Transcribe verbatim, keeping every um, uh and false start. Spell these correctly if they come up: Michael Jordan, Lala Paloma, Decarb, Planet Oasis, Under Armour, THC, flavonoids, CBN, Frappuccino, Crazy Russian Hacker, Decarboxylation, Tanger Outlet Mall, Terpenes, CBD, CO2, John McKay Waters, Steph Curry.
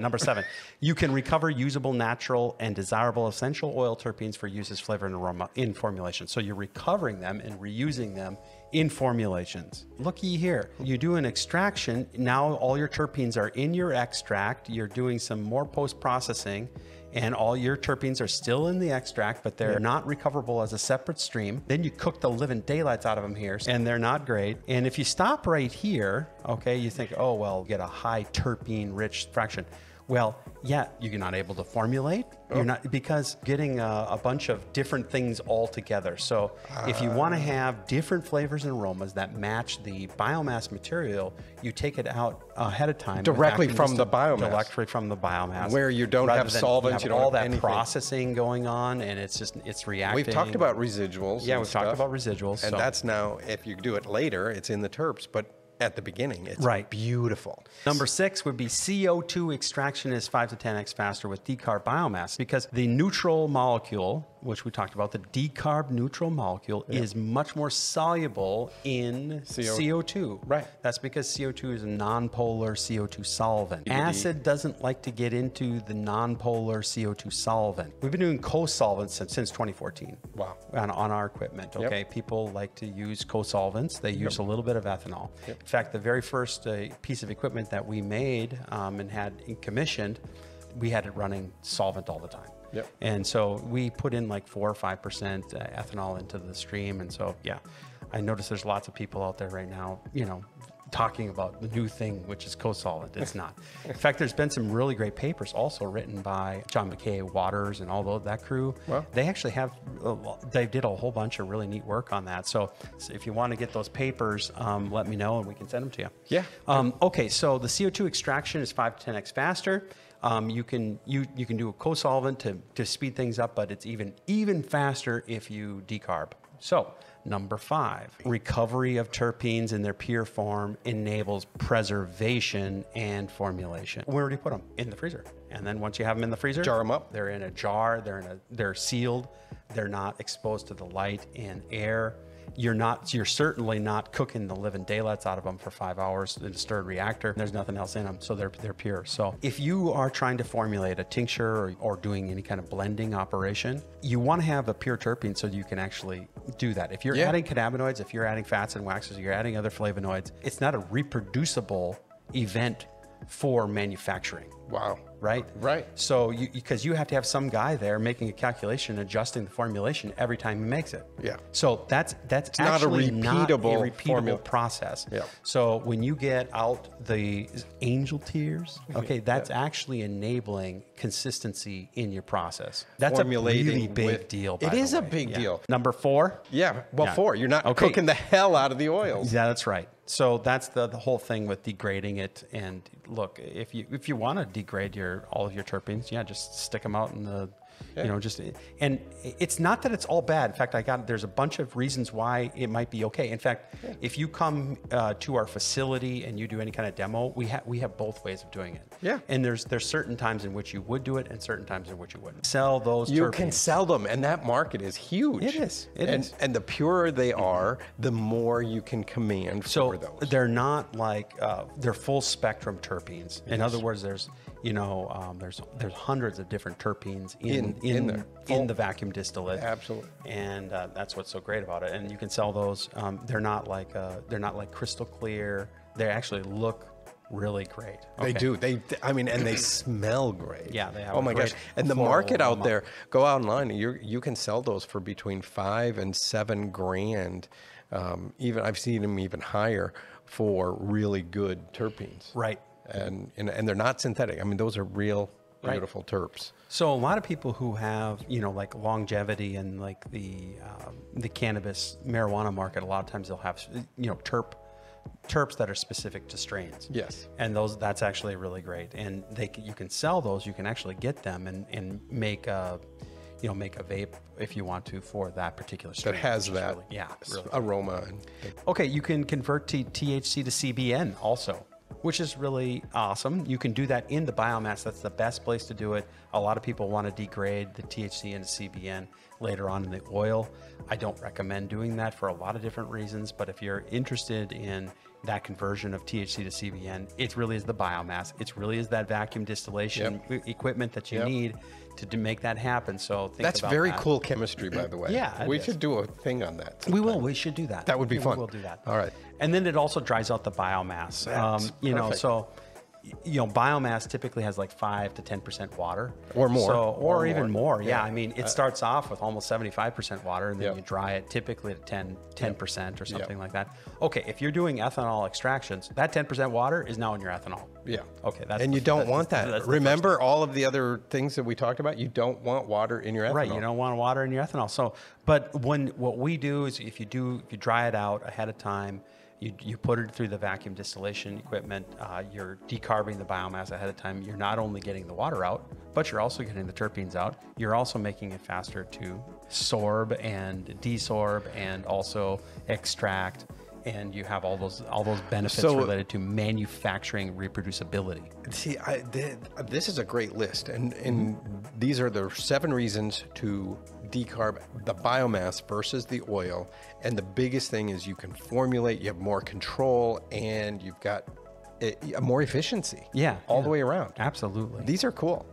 Number seven, you can recover usable, natural, and desirable essential oil terpenes for use as flavor and aroma in formulation. So you're recovering them and reusing them in formulations. Looky here, you do an extraction, now all your terpenes are in your extract, you're doing some more post-processing, and all your terpenes are still in the extract, but they're not recoverable as a separate stream. Then you cook the living daylights out of them here, and they're not great. And if you stop right here, okay, you think, oh, well, get a high terpene-rich fraction. Well, yeah, you're not able to formulate. Oh. You're not, because getting a, a bunch of different things all together. So uh. if you want to have different flavors and aromas that match the biomass material, you take it out ahead of time. Directly from the biomass. Directly from the biomass. Where you don't have solvents, you don't have all that processing going on, and it's just, it's reacting. We've talked about residuals. Yeah, we've talked about residuals. And that's now, if you do it later, it's in the terps, but at the beginning, it's right. Beautiful. Number six would be C O two extraction is five to ten X faster with decarb biomass, because the neutral molecule, which we talked about, the decarb neutral molecule, yeah. is much more soluble in C O two. Right. That's because C O two is a nonpolar C O two solvent. C B D. Acid doesn't like to get into the nonpolar C O two solvent. We've been doing co-solvents since, since twenty fourteen. Wow. On, on our equipment, okay? Yep. People like to use co-solvents. They use yep. a little bit of ethanol. Yep. In fact, the very first uh, piece of equipment that we made um, and had commissioned, we had it running solvent all the time. Yep. And so we put in like four or five percent ethanol into the stream. And so, yeah, I notice there's lots of people out there right now, you know, talking about the new thing, which is co-solvent. It's not. In fact, there's been some really great papers also written by John McKay Waters and all that crew. Well, they actually have, they did a whole bunch of really neat work on that. So, so if you want to get those papers, um, let me know and we can send them to you. Yeah. Um, okay. So the C O two extraction is five to ten X faster. Um, you can you you can do a co-solvent to to speed things up, but it's even even faster if you decarb. So number five, recovery of terpenes in their pure form enables preservation and formulation. Where do you put them? In the freezer. And then once you have them in the freezer, jar them up. They're in a jar. They're in a they're sealed. They're not exposed to the light and air. You're not, you're certainly not cooking the living daylights out of them for five hours in a stirred reactor. There's nothing else in them, so they're, they're pure. So if you are trying to formulate a tincture or, or doing any kind of blending operation, you want to have a pure terpene so you can actually do that. If you're yeah. adding cannabinoids, if you're adding fats and waxes, you're adding other flavonoids, it's not a reproducible event for manufacturing. Wow. Right? Right. So you, because you have to have some guy there making a calculation, adjusting the formulation every time he makes it. Yeah. So that's that's it's actually not a repeatable, not a repeatable formula. process. Yeah. So when you get out the angel tears, okay, that's yeah. actually enabling consistency in your process. That's Formulating a really big with, deal. By it is a big yeah. deal. Number four. Yeah. Well, yeah. four. You're not okay. cooking the hell out of the oils. Yeah, that's right. So that's the, the whole thing with degrading it. And look, if you if you want to degrade your all of your terpenes, yeah, just stick them out in the, yeah. you know, just and it's not that it's all bad. In fact, I got there's a bunch of reasons why it might be okay. In fact, yeah. if you come uh, to our facility and you do any kind of demo, we have we have both ways of doing it. Yeah, and there's there's certain times in which you would do it and certain times in which you wouldn't. Sell those. You terpenes. can sell them, and that market is huge. It is. It and, is. And the purer they are, the more you can command. So. For Those. They're not like uh, they're full spectrum terpenes. Yes. In other words, there's you know um, there's there's hundreds of different terpenes in in in, in, the, in the vacuum distillate. Absolutely. And uh, that's what's so great about it. And you can sell those. Um, they're not like uh, they're not like crystal clear. They actually look really great. Okay. They do. They I mean, and they smell great. Yeah. They have oh my gosh! And the market out there, go online. You you can sell those for between five and seven grand. Um, even I've seen them even higher for really good terpenes. Right. And, and, and they're not synthetic. I mean, those are real beautiful right. terps. So a lot of people who have, you know, like longevity and like the, um, the cannabis marijuana market, a lot of times they'll have, you know, terp terps that are specific to strains. Yes. And those, that's actually really great. And they can, you can sell those, you can actually get them and, and make a, you know, make a vape if you want to for that particular strain. That has that really, yeah, really aroma. Okay, you can convert to T H C to C B N also, which is really awesome. You can do that in the biomass. That's the best place to do it. A lot of people want to degrade the T H C into C B N later on in the oil. I don't recommend doing that for a lot of different reasons, but if you're interested in that conversion of T H C to C B N. It really is the biomass. It really is that vacuum distillation yep. equipment that you yep. need to, to make that happen. So think that's about very that. cool chemistry, by the way. Yeah, we should do a thing on that. Sometime. We will. We should do that. That would be we fun. We'll do that. All right. And then it also dries out the biomass. That's um, you perfect. know, so. You know, biomass typically has like five to ten percent water. Or more. So, or, or even more. more. Yeah. yeah. I mean, it starts off with almost seventy-five percent water, and then yep. you dry it typically to ten percent yep. or something yep. like that. Okay. If you're doing ethanol extractions, that ten percent water is now in your ethanol. Yeah. Okay. That's and the, you don't that's, want that. Remember all of the other things that we talked about? You don't want water in your ethanol. Right. You don't want water in your ethanol. So, but when, what we do is if you do, if you dry it out ahead of time, You, you put it through the vacuum distillation equipment, uh, you're decarbing the biomass ahead of time. You're not only getting the water out, but you're also getting the terpenes out. You're also making it faster to sorb and desorb and also extract. And you have all those all those benefits so, related to manufacturing reproducibility. See, I, they, this is a great list. And, and mm-hmm. these are the seven reasons to decarb the biomass versus the oil. And the biggest thing is you can formulate, you have more control, and you've got a, a more efficiency. Yeah. All yeah. the way around. Absolutely. These are cool.